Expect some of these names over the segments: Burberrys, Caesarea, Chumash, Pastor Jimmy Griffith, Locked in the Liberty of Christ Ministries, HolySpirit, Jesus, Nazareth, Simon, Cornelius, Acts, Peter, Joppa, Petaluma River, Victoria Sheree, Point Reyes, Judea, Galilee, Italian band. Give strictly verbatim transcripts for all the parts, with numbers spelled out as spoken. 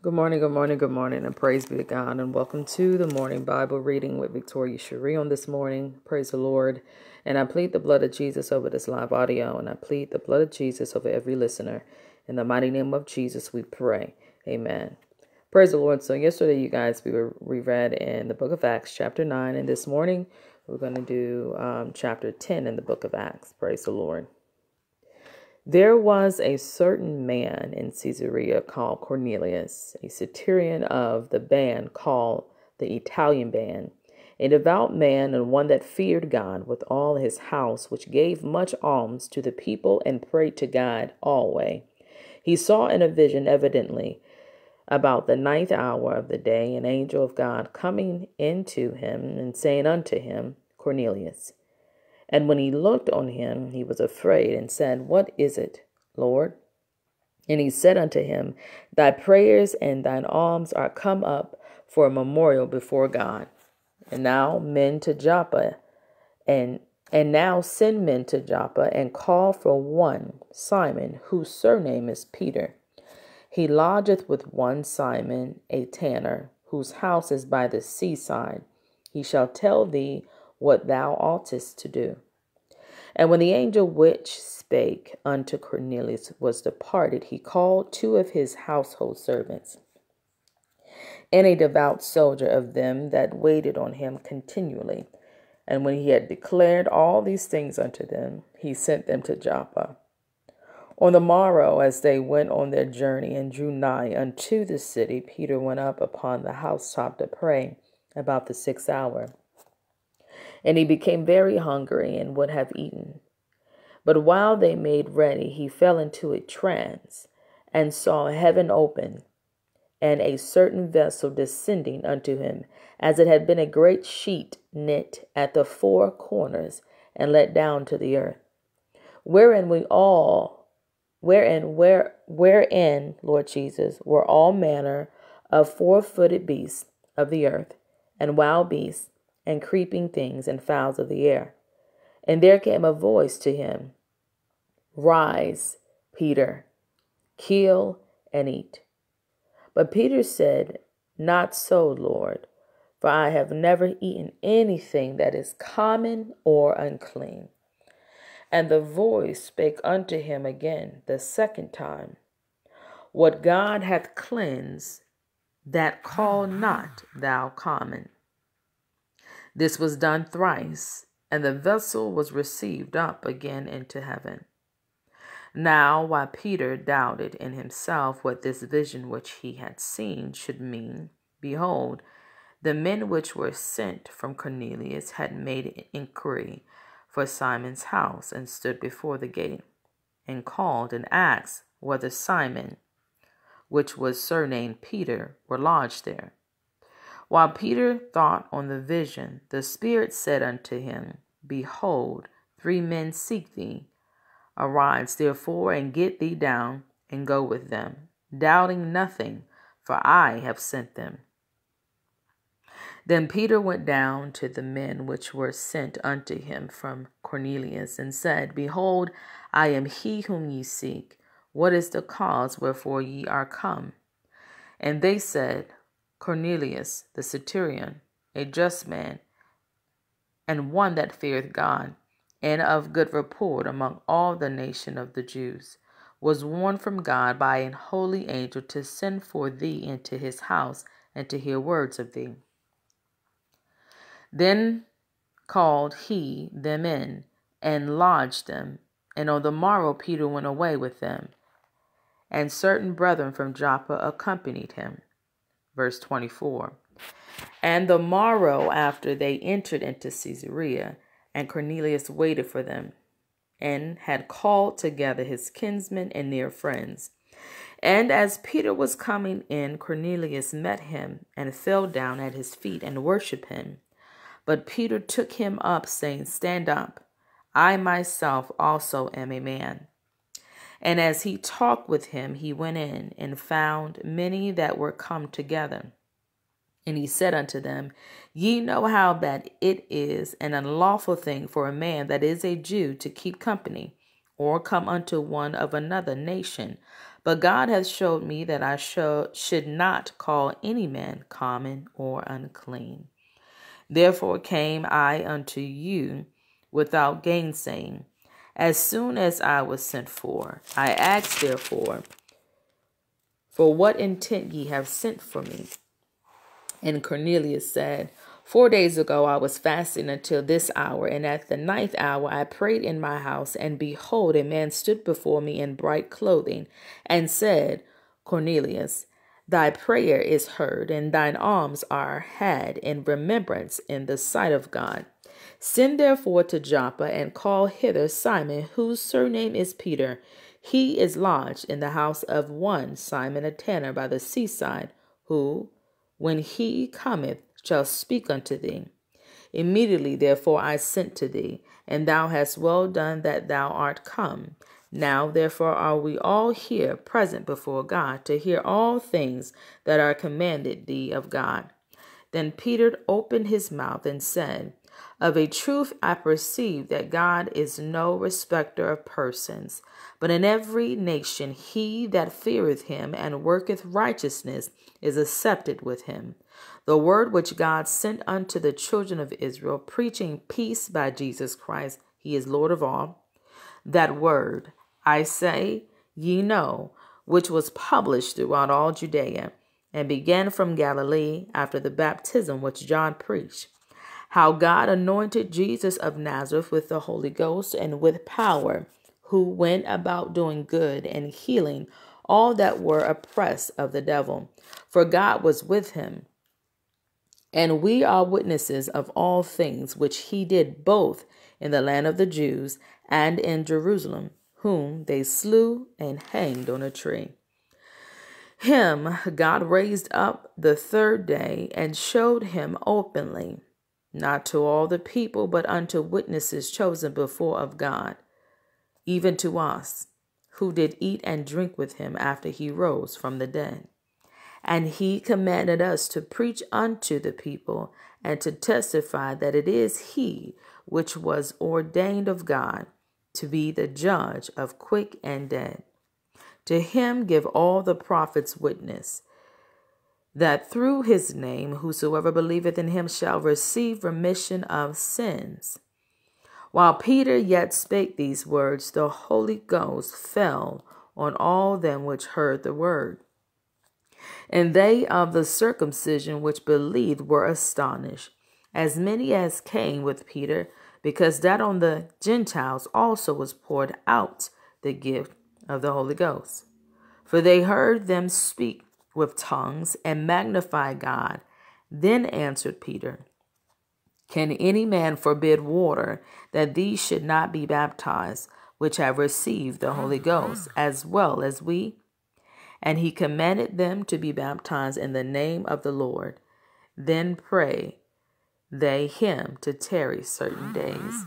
Good morning, good morning, good morning, and praise be to God, and welcome to the Morning Bible Reading with Victoria Sheree on this morning. Praise the Lord, and I plead the blood of Jesus over this live audio, and I plead the blood of Jesus over every listener. In the mighty name of Jesus, we pray. Amen. Praise the Lord. So yesterday, you guys, we were we read in the book of Acts, chapter nine, and this morning, we're going to do um, chapter ten in the book of Acts. Praise the Lord. There was a certain man in Caesarea called Cornelius, a centurion of the band called the Italian band, a devout man and one that feared God with all his house, which gave much alms to the people and prayed to God always. He saw in a vision, evidently, about the ninth hour of the day, an angel of God coming into him and saying unto him, Cornelius. And when he looked on him, he was afraid and said, What is it, Lord? And he said unto him, Thy prayers and thine alms are come up for a memorial before God. And now men to Joppa, and and now send men to Joppa and call for one Simon, whose surname is Peter. He lodgeth with one Simon, a tanner, whose house is by the seaside. He shall tell thee what thou oughtest to do. And when the angel which spake unto Cornelius was departed, he called two of his household servants, and a devout soldier of them that waited on him continually. And when he had declared all these things unto them, he sent them to Joppa. On the morrow, as they went on their journey and drew nigh unto the city, Peter went up upon the housetop to pray about the sixth hour. And he became very hungry and would have eaten. But while they made ready, he fell into a trance and saw heaven open, and a certain vessel descending unto him, as it had been a great sheet knit at the four corners and let down to the earth. Wherein we all, wherein, where, wherein, Lord Jesus, were all manner of four-footed beasts of the earth and wild beasts, and creeping things and fowls of the air. And there came a voice to him, Rise, Peter, kill and eat. But Peter said, Not so, Lord, for I have never eaten anything that is common or unclean. And the voice spake unto him again the second time, What God hath cleansed, that call not thou common. This was done thrice, and the vessel was received up again into heaven. Now, while Peter doubted in himself what this vision which he had seen should mean, behold, the men which were sent from Cornelius had made inquiry for Simon's house, and stood before the gate, and called and asked whether Simon, which was surnamed Peter, were lodged there. While Peter thought on the vision, the Spirit said unto him, Behold, three men seek thee. Arise, therefore, and get thee down, and go with them, doubting nothing, for I have sent them. Then Peter went down to the men which were sent unto him from Cornelius, and said, Behold, I am he whom ye seek. What is the cause wherefore ye are come? And they said, Cornelius, the centurion, a just man, and one that feareth God, and of good report among all the nation of the Jews, was warned from God by an holy angel to send for thee into his house, and to hear words of thee. Then called he them in, and lodged them, and on the morrow Peter went away with them, and certain brethren from Joppa accompanied him. Verse twenty-four, and the morrow after they entered into Caesarea, and Cornelius waited for them, and had called together his kinsmen and near friends. And as Peter was coming in, Cornelius met him, and fell down at his feet, and worshipped him. But Peter took him up, saying, Stand up, I myself also am a man. And as he talked with him, he went in and found many that were come together. And he said unto them, Ye know how that it is an unlawful thing for a man that is a Jew to keep company, or come unto one of another nation. But God hath showed me that I should not call any man common or unclean. Therefore came I unto you without gainsaying. As soon as I was sent for, I asked therefore, for what intent ye have sent for me? And Cornelius said, Four days ago I was fasting until this hour, and at the ninth hour I prayed in my house, and behold, a man stood before me in bright clothing, and said, Cornelius, thy prayer is heard, and thine alms are had in remembrance in the sight of God. Send therefore to Joppa, and call hither Simon, whose surname is Peter. He is lodged in the house of one Simon a tanner by the seaside, who, when he cometh, shall speak unto thee. Immediately therefore I sent to thee, and thou hast well done that thou art come. Now therefore are we all here present before God, to hear all things that are commanded thee of God. Then Peter opened his mouth and said, Of a truth I perceive that God is no respecter of persons, but in every nation he that feareth him and worketh righteousness is accepted with him. The word which God sent unto the children of Israel, preaching peace by Jesus Christ, he is Lord of all. That word, I say, ye know, which was published throughout all Judea, and began from Galilee after the baptism which John preached. How God anointed Jesus of Nazareth with the Holy Ghost and with power, who went about doing good and healing all that were oppressed of the devil, for God was with him. And we are witnesses of all things which he did both in the land of the Jews and in Jerusalem, whom they slew and hanged on a tree. Him God raised up the third day and showed him openly, not to all the people, but unto witnesses chosen before of God, even to us, who did eat and drink with him after he rose from the dead. And he commanded us to preach unto the people, and to testify that it is he which was ordained of God to be the judge of quick and dead. To him give all the prophets witness, that through his name whosoever believeth in him shall receive remission of sins. While Peter yet spake these words, the Holy Ghost fell on all them which heard the word. And they of the circumcision which believed were astonished, as many as came with Peter, because that on the Gentiles also was poured out the gift of the Holy Ghost. For they heard them speak with tongues and magnify God. Then answered Peter, Can any man forbid water that these should not be baptized, which have received the Holy Ghost, as well as we? And he commanded them to be baptized in the name of the Lord. Then pray they him to tarry certain days.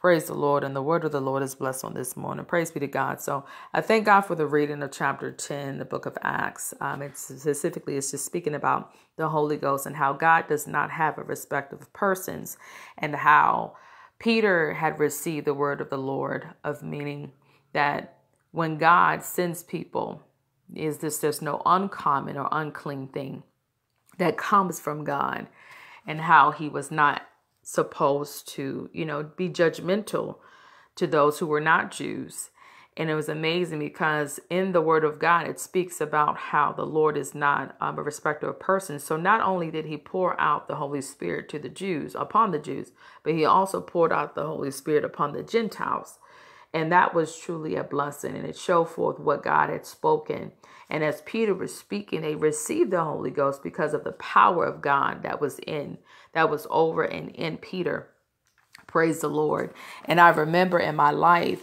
Praise the Lord, and the word of the Lord is blessed on this morning. Praise be to God. So I thank God for the reading of chapter ten, the book of Acts. Um, it's specifically, it's just speaking about the Holy Ghost and how God does not have a respect of persons, and how Peter had received the word of the Lord, of meaning that when God sends people, is this there's no uncommon or unclean thing that comes from God, and how he was not supposed to, you know, be judgmental to those who were not Jews. And it was amazing because in the word of God, it speaks about how the Lord is not um, a respecter of persons. So not only did he pour out the Holy Spirit to the Jews, upon the Jews, but he also poured out the Holy Spirit upon the Gentiles. And that was truly a blessing. And it showed forth what God had spoken. And as Peter was speaking, they received the Holy Ghost because of the power of God that was in, that was over and in Peter. Praise the Lord. And I remember in my life,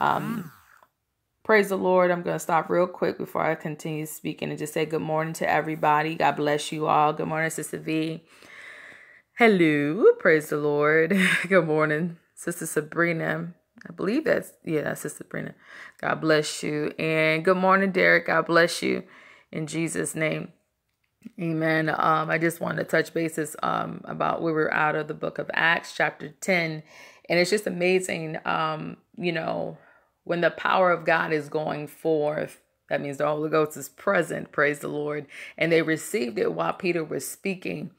um, praise the Lord. I'm going to stop real quick before I continue speaking and just say good morning to everybody. God bless you all. Good morning, Sister V. Hello. Praise the Lord. Good morning, Sister Sabrina. I believe that's, yeah, that's Sister Brenda. God bless you. And good morning, Derek. God bless you in Jesus' name. Amen. Um, I just wanted to touch bases um, about where we're out of the book of Acts, chapter ten. And it's just amazing, um, you know, when the power of God is going forth, That means the Holy Ghost is present, praise the Lord. And they received it while Peter was speaking.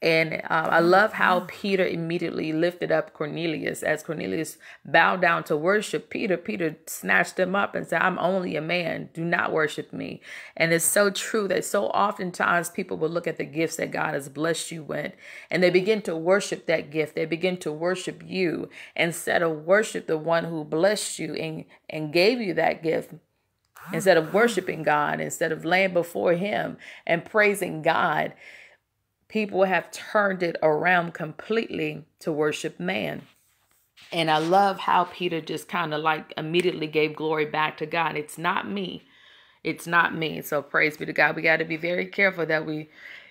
And uh, I love how Peter immediately lifted up Cornelius. As Cornelius bowed down to worship Peter, Peter snatched him up and said, I'm only a man. Do not worship me. And it's so true that so oftentimes people will look at the gifts that God has blessed you with, and they begin to worship that gift. They begin to worship you instead of worship the one who blessed you and, and gave you that gift. Instead of worshiping God, instead of laying before him and praising God, people have turned it around completely to worship man. And I love how Peter just kind of like immediately gave glory back to God. It's not me. It's not me. So praise be to God. We got to be very careful that we,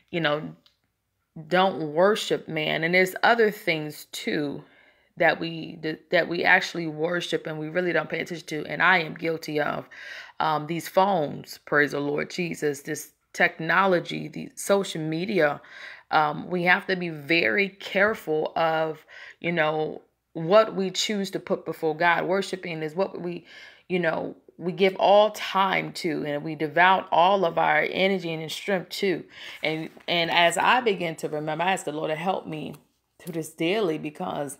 you know, don't worship man. And there's other things too that we that we actually worship and we really don't pay attention to. And I am guilty of um, these phones. Praise the Lord Jesus. This technology, the social media, um, we have to be very careful of, you know, what we choose to put before God. Worshiping is what we, you know, we give all time to, and we devote all of our energy and strength to. And, and as I begin to remember, I ask the Lord to help me through this daily, because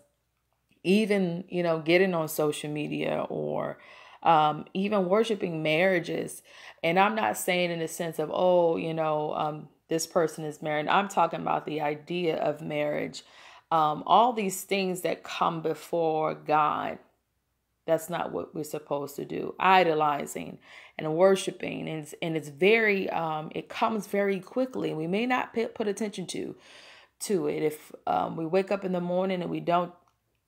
even, you know, getting on social media or Um, even worshiping marriages. And I'm not saying in the sense of, oh, you know, um, this person is married. I'm talking about the idea of marriage. Um, all these things that come before God, that's not what we're supposed to do. Idolizing and worshiping. And it's, and it's very, um, it comes very quickly. We may not put attention to, to it. If um, we wake up in the morning and we don't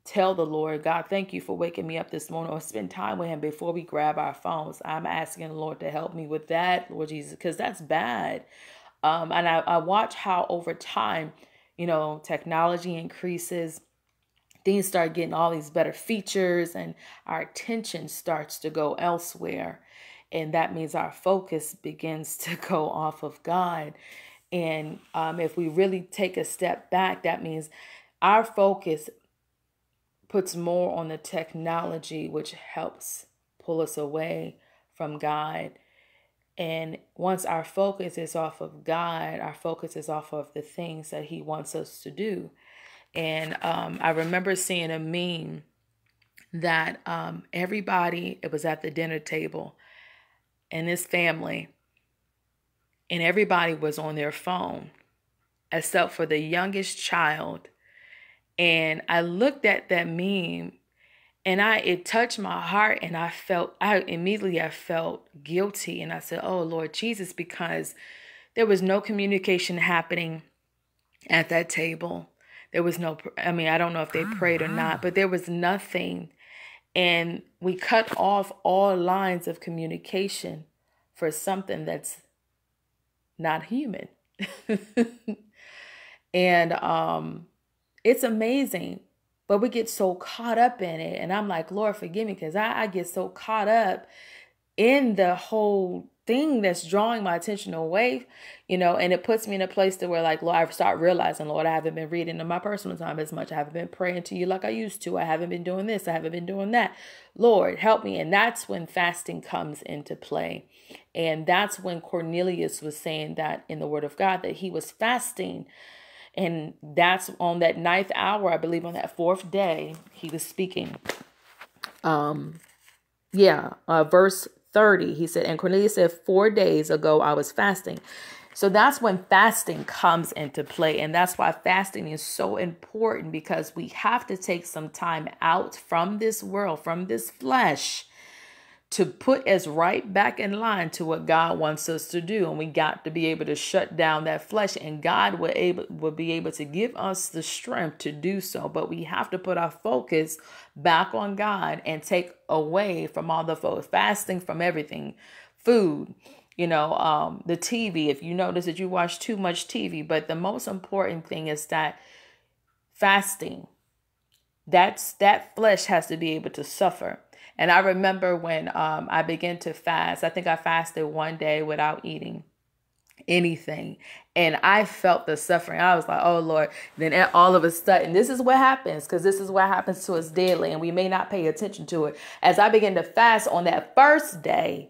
tell the Lord, God, thank you for waking me up this morning, or spend time with him before we grab our phones. I'm asking the Lord to help me with that, Lord Jesus, because that's bad. Um, and I, I watch how over time, you know, technology increases. Things start getting all these better features and our attention starts to go elsewhere. And that means our focus begins to go off of God. And um, if we really take a step back, that means our focus puts more on the technology, which helps pull us away from God. And once our focus is off of God, our focus is off of the things that he wants us to do. And um, I remember seeing a meme that um, everybody, it was at the dinner table and this family, and everybody was on their phone except for the youngest child. And I looked at that meme and I it touched my heart, and I felt, I immediately I felt guilty. And I said, oh, Lord Jesus, because there was no communication happening at that table. There was no, I mean, I don't know if they prayed or not, but there was nothing. And we cut off all lines of communication for something that's not human. And, um, it's amazing, but we get so caught up in it. And I'm like, Lord, forgive me, because I, I get so caught up in the whole thing that's drawing my attention away, you know, and it puts me in a place to where, like, Lord, I start realizing, Lord, I haven't been reading in my personal time as much. I haven't been praying to you like I used to. I haven't been doing this. I haven't been doing that. Lord, help me. And that's when fasting comes into play. And that's when Cornelius was saying that in the Word of God, that he was fasting. And that's on that ninth hour, I believe, on that fourth day, he was speaking. Um, yeah, uh, verse thirty, he said, and Cornelius said, four days ago, I was fasting. So that's when fasting comes into play. And that's why fasting is so important, because we have to take some time out from this world, from this flesh, to put us right back in line to what God wants us to do. And we got to be able to shut down that flesh, and God will, able, will be able to give us the strength to do so. But we have to put our focus back on God and take away from all the fo- fasting from everything, food, you know, um, the T V. If you notice that you watch too much T V, but the most important thing is that fasting, that's, that flesh has to be able to suffer. And I remember when um, I began to fast, I think I fasted one day without eating anything. And I felt the suffering. I was like, oh, Lord. Then all of a sudden, this is what happens, because this is what happens to us daily. And we may not pay attention to it. As I began to fast on that first day,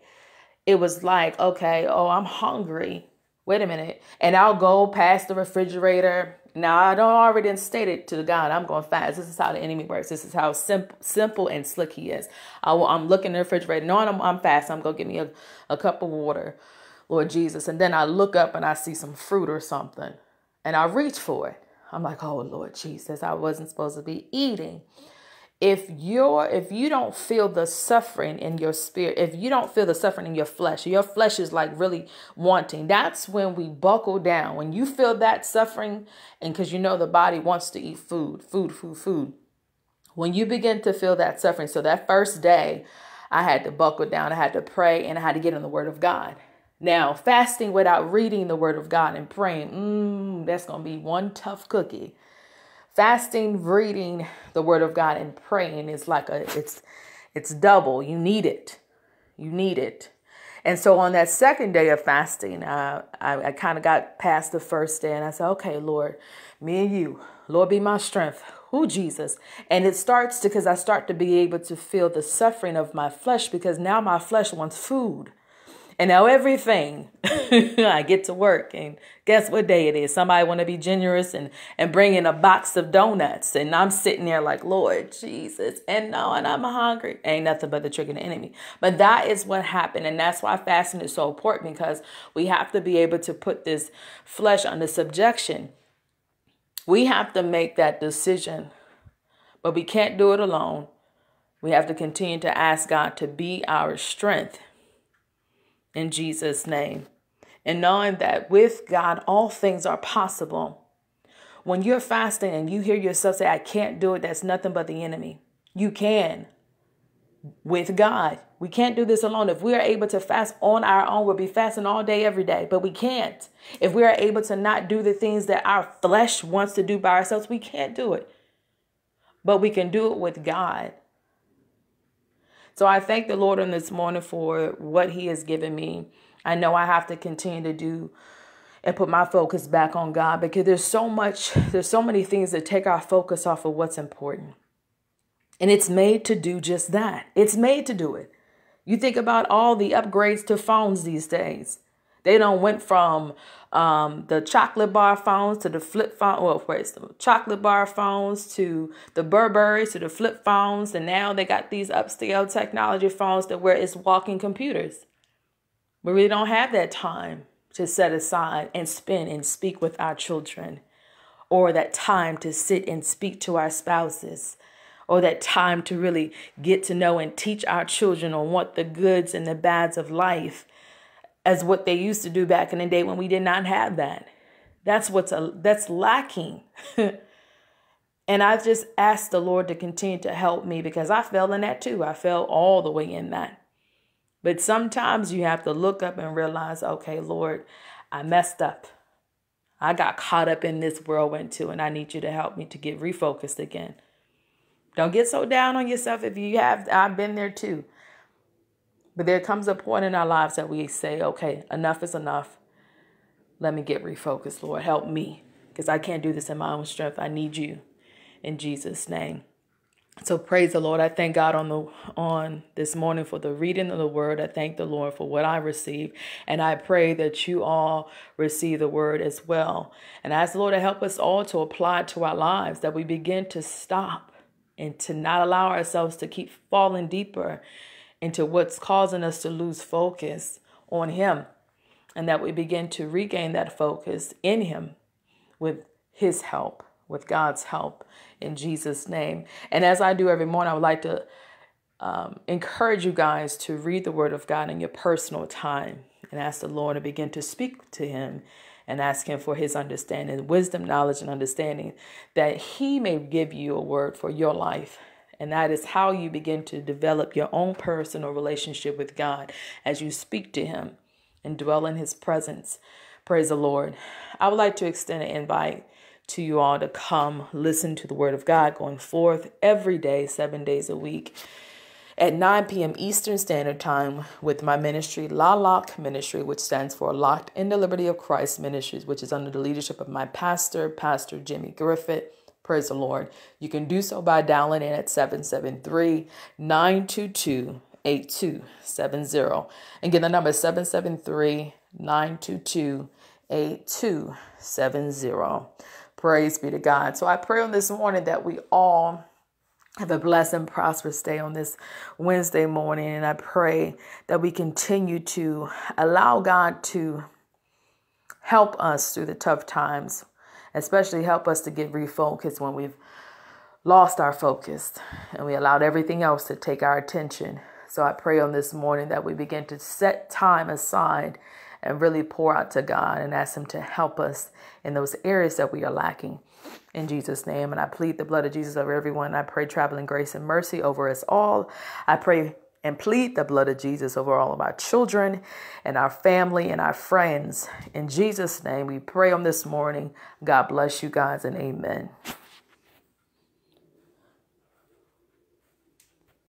it was like, okay, oh, I'm hungry. Wait a minute. And I'll go past the refrigerator. Now, I don't already stated to God, I'm going fast. This is how the enemy works. This is how simple, simple and slick he is. I will, I'm looking in the refrigerator. No, I'm, I'm fast. I'm going to get me a, a cup of water, Lord Jesus. And then I look up and I see some fruit or something. And I reach for it. I'm like, oh, Lord Jesus, I wasn't supposed to be eating. If you're, if you don't feel the suffering in your spirit, if you don't feel the suffering in your flesh, your flesh is like really wanting. That's when we buckle down. When you feel that suffering, and because you know the body wants to eat food, food, food, food. When you begin to feel that suffering, so that first day, I had to buckle down. I had to pray and I had to get in the Word of God. Now, fasting without reading the Word of God and praying, mm, that's going to be one tough cookie. Fasting, reading the Word of God and praying is like a, it's, it's double. You need it. You need it. And so on that second day of fasting, uh, I, I kind of got past the first day and I said, okay, Lord, me and you, Lord, be my strength. Who, Jesus? And it starts to, because I start to be able to feel the suffering of my flesh, because now my flesh wants food. And now everything, I get to work and guess what day it is? Somebody want to be generous and, and bring in a box of donuts. And I'm sitting there like, Lord Jesus, and no, and I'm hungry. Ain't nothing but the trick of the enemy. But that is what happened. And that's why fasting is so important, because we have to be able to put this flesh under subjection. We have to make that decision, but we can't do it alone. We have to continue to ask God to be our strength. In Jesus' name. And knowing that with God, all things are possible. When you're fasting and you hear yourself say, I can't do it, that's nothing but the enemy. You can. With God. We can't do this alone. If we are able to fast on our own, we'll be fasting all day, every day. But we can't. If we are able to not do the things that our flesh wants to do by ourselves, we can't do it. But we can do it with God. So I thank the Lord on this morning for what he has given me. I know I have to continue to do and put my focus back on God, because there's so much, there's so many things that take our focus off of what's important. And it's made to do just that. It's made to do it. You think about all the upgrades to phones these days. They don't went from um, the chocolate bar phones to the flip phone. Well, where's the chocolate bar phones to the Burberrys to the flip phones. And now they got these upscale technology phones that where it's walking computers. We really don't have that time to set aside and spend and speak with our children, or that time to sit and speak to our spouses, or that time to really get to know and teach our children on what the goods and the bads of life as what they used to do back in the day when we did not have that. That's what's a, that's lacking. And I just asked the Lord to continue to help me, because I fell in that too. I fell all the way in that. But sometimes you have to look up and realize, okay, Lord, I messed up. I got caught up in this whirlwind too, and I need you to help me to get refocused again. Don't get so down on yourself if you have. I've been there too. But there comes a point in our lives that we say, okay, enough is enough. Let me get refocused, Lord. Help me, because I can't do this in my own strength. I need you in Jesus' name. So praise the Lord. I thank God on the on this morning for the reading of the word. I thank the Lord for what I received. And I pray that you all receive the word as well. And I ask the Lord to help us all to apply it to our lives, that we begin to stop and to not allow ourselves to keep falling deeper into what's causing us to lose focus on him, and that we begin to regain that focus in him with his help, with God's help, in Jesus' name. And as I do every morning, I would like to um, encourage you guys to read the Word of God in your personal time and ask the Lord to begin to speak to him and ask him for his understanding, wisdom, knowledge, and understanding, that he may give you a word for your life. And that is how you begin to develop your own personal relationship with God, as you speak to him and dwell in his presence. Praise the Lord. I would like to extend an invite to you all to come listen to the word of God going forth every day, seven days a week at nine p m Eastern Standard Time with my ministry, La Lock Ministry, which stands for Locked in the Liberty of Christ Ministries, which is under the leadership of my pastor, Pastor Jimmy Griffith. Praise the Lord. You can do so by dialing in at seven seven three, nine two two, seven seven three, nine two two, eight two seven zero. Again, the number is seven seven three, nine two two, eight two seven zero. Praise be to God. So I pray on this morning that we all have a blessed and prosperous day on this Wednesday morning. And I pray that we continue to allow God to help us through the tough times, especially help us to get refocused when we've lost our focus and we allowed everything else to take our attention. So I pray on this morning that we begin to set time aside and really pour out to God and ask him to help us in those areas that we are lacking. In Jesus' name. And I plead the blood of Jesus over everyone. I pray traveling grace and mercy over us all. I pray and plead the blood of Jesus over all of our children and our family and our friends. In Jesus' name, we pray on this morning. God bless you guys and amen.